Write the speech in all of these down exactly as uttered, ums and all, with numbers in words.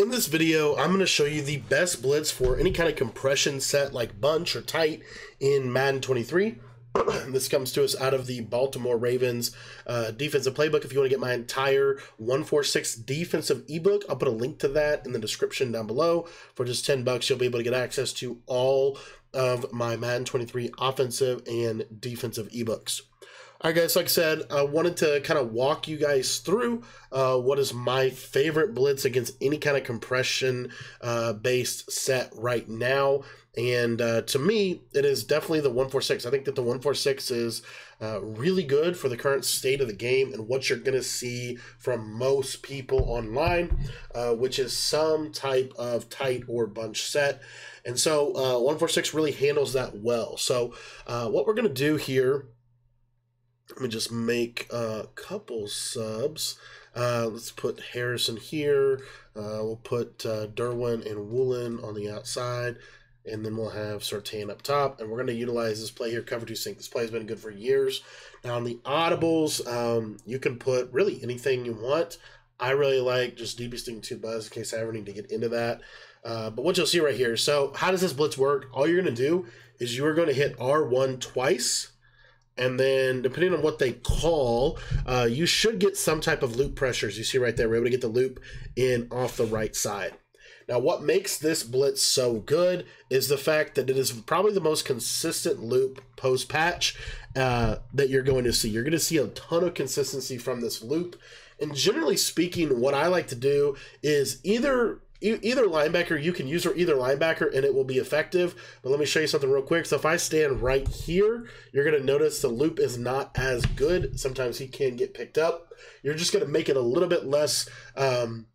In this video, I'm going to show you the best blitz for any kind of compression set like bunch or tight in Madden twenty-three. This comes to us out of the Baltimore Ravens uh, defensive playbook. If you want to get my entire one forty-six defensive ebook, I'll put a link to that in the description down below. For just ten bucks, you'll be able to get access to all of my Madden twenty-three offensive and defensive ebooks. All right, guys, like I said, I wanted to kind of walk you guys through uh, what is my favorite blitz against any kind of compression-based uh, set right now. And uh, to me, it is definitely the one forty-six. I think that the one forty-six is uh, really good for the current state of the game and what you're going to see from most people online, uh, which is some type of tight or bunch set. And so uh, one forty-six really handles that well. So uh, what we're going to do here, let me just make a couple subs. Uh, let's put Harrison here. Uh, we'll put uh, Derwin and Woolen on the outside. And then we'll have Sartain up top. And we're going to utilize this play here, cover two sync. This play has been good for years. Now on the audibles, um, you can put really anything you want. I really like just D B sticking to the buzz in case I ever need to get into that. Uh, but what you'll see right here. So how does this blitz work? All you're going to do is you are going to hit R one twice. And then depending on what they call, uh, you should get some type of loop pressures. You see right there, we're able to get the loop in off the right side. Now, what makes this blitz so good is the fact that it is probably the most consistent loop post-patch uh, that you're going to see. You're going to see a ton of consistency from this loop. And generally speaking, what I like to do is either... Either linebacker, you can use or either linebacker, and it will be effective. But let me show you something real quick. So if I stand right here, you're going to notice the loop is not as good. Sometimes he can get picked up. You're just going to make it a little bit less um,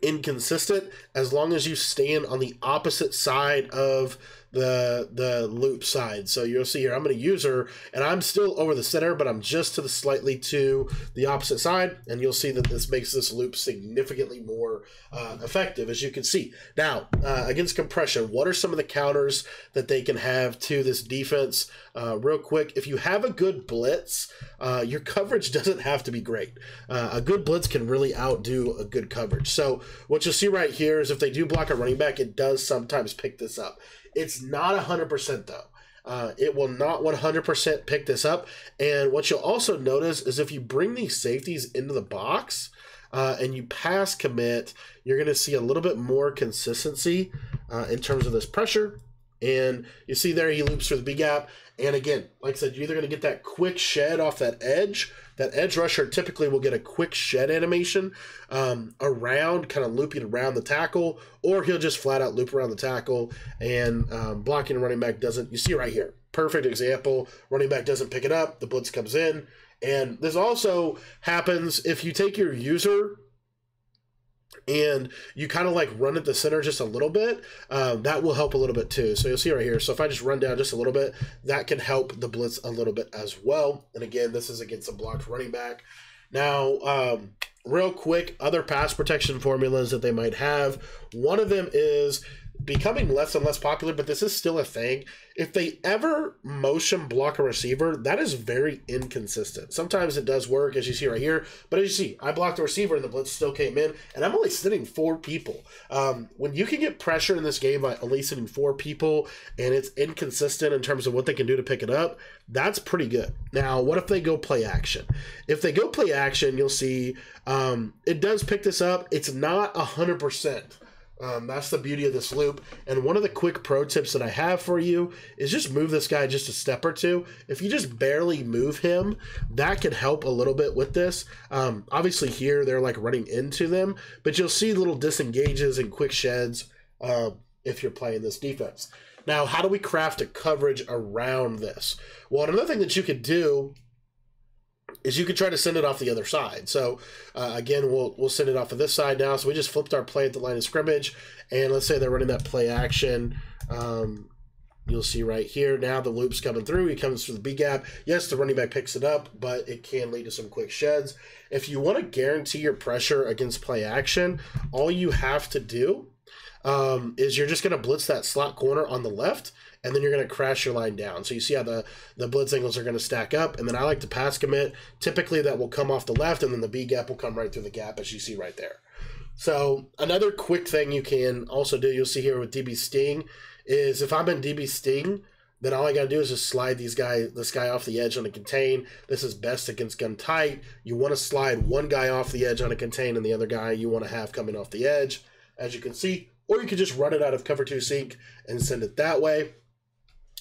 inconsistent as long as you stand on the opposite side of the the loop side. So you'll see here, I'm going to use her, and I'm still over the center, but I'm just to the slightly to the opposite side, and you'll see that this makes this loop significantly more uh, effective, as you can see. Now, uh, against compression, what are some of the counters that they can have to this defense? Uh, real quick, if you have a good blitz, uh, your coverage doesn't have to be great. Uh, a good blitz can really outdo a good coverage. So what you'll see right here is if they do block a running back, it does sometimes pick this up. It's not one hundred percent though. Uh, it will not one hundred percent pick this up. And what you'll also notice is if you bring these safeties into the box uh, and you pass commit, you're going to see a little bit more consistency uh, in terms of this pressure. And you see there he loops through the B gap. And again, like I said, you're either going to get that quick shed off that edge. That edge rusher typically will get a quick shed animation um, around, kind of looping around the tackle, or he'll just flat out loop around the tackle, and um, blocking a running back doesn't. You see right here, perfect example. Running back doesn't pick it up. The blitz comes in. And this also happens if you take your user and you kind of like run at the center just a little bit, um, that will help a little bit too. So you'll see right here. So if I just run down just a little bit, that can help the blitz a little bit as well. And again, this is against a blocked running back. Now, um, real quick, other pass protection formulas that they might have. One of them is becoming less and less popular, but this is still a thing. If they ever motion block a receiver, that is very inconsistent. Sometimes it does work, as you see right here, but as you see, I blocked the receiver and the blitz still came in, and I'm only sitting four people. Um, when you can get pressure in this game by only sitting four people, and it's inconsistent in terms of what they can do to pick it up, that's pretty good. Now, what if they go play action? If they go play action, you'll see um, it does pick this up. It's not one hundred percent. Um, that's the beauty of this loop. And one of the quick pro tips that I have for you is just move this guy just a step or two. If you just barely move him, that could help a little bit with this. Um, obviously here, they're like running into them, but you'll see little disengages and quick sheds uh, if you're playing this defense. Now, how do we craft a coverage around this? Well, another thing that you could do is you could try to send it off the other side. So uh, again, we'll we'll send it off of this side now. So we just flipped our play at the line of scrimmage, and let's say they're running that play action. Um, you'll see right here now the loop's coming through. He comes through the B gap. Yes, the running back picks it up, but it can lead to some quick sheds. If you want to guarantee your pressure against play action, all you have to do um, is you're just going to blitz that slot corner on the left, and then you're going to crash your line down. So you see how the, the blitz angles are going to stack up. And then I like to pass commit. Typically that will come off the left, and then the B gap will come right through the gap, as you see right there. So another quick thing you can also do, you'll see here with D B Sting, is if I'm in D B Sting, then all I gotta do is just slide these guys, this guy off the edge on a contain. This is best against gun tight. You wanna slide one guy off the edge on a contain and the other guy you wanna have coming off the edge, as you can see, or you could just run it out of cover two sync and send it that way.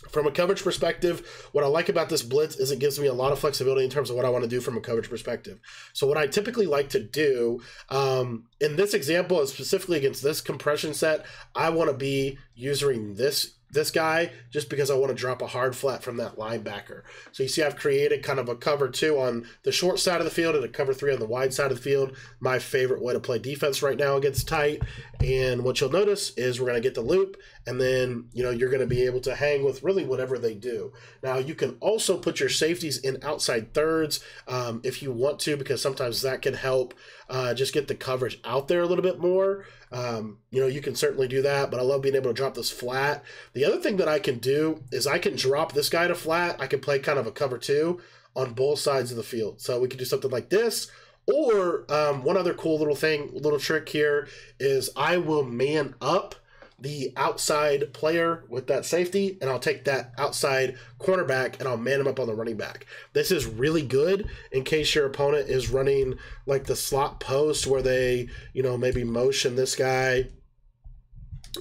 From a coverage perspective, what I like about this blitz is it gives me a lot of flexibility in terms of what I want to do from a coverage perspective. So what I typically like to do, um, in this example, is specifically against this compression set, I want to be using this this guy just because I want to drop a hard flat from that linebacker. So you see I've created kind of a cover two on the short side of the field and a cover three on the wide side of the field. My favorite way to play defense right now against tight. And what you'll notice is we're going to get the loop, and then, you know, you're going to be able to hang with really whatever they do. Now you can also put your safeties in outside thirds um, if you want to, because sometimes that can help uh, just get the coverage out there a little bit more. Um, you know, you can certainly do that, but I love being able to drop this flat. The other thing that I can do is I can drop this guy to flat. I can play kind of a cover two on both sides of the field. So we can do something like this. Or um, one other cool little thing, little trick here is I will man up the outside player with that safety, and I'll take that outside cornerback and I'll man him up on the running back. This is really good in case your opponent is running like the slot post where they, you know, maybe motion this guy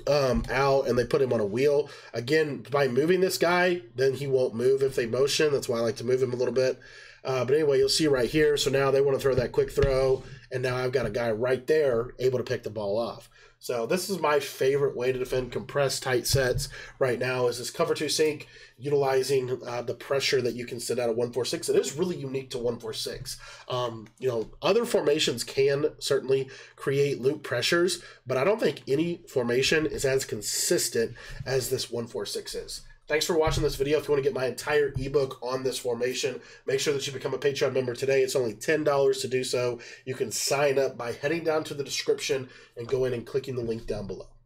um, out and they put him on a wheel. Again, by moving this guy, then he won't move if they motion. That's why I like to move him a little bit. Uh, but anyway, you'll see right here. So now they want to throw that quick throw, and now I've got a guy right there able to pick the ball off. So this is my favorite way to defend compressed tight sets right now, is this cover two sync, utilizing uh, the pressure that you can send out of one four six. It is really unique to one four six. Um, you know, other formations can certainly create loop pressures, but I don't think any formation is as consistent as this one four six is. Thanks for watching this video. If you want to get my entire ebook on this formation, make sure that you become a Patreon member today. It's only ten dollars to do so. You can sign up by heading down to the description and go in and clicking the link down below.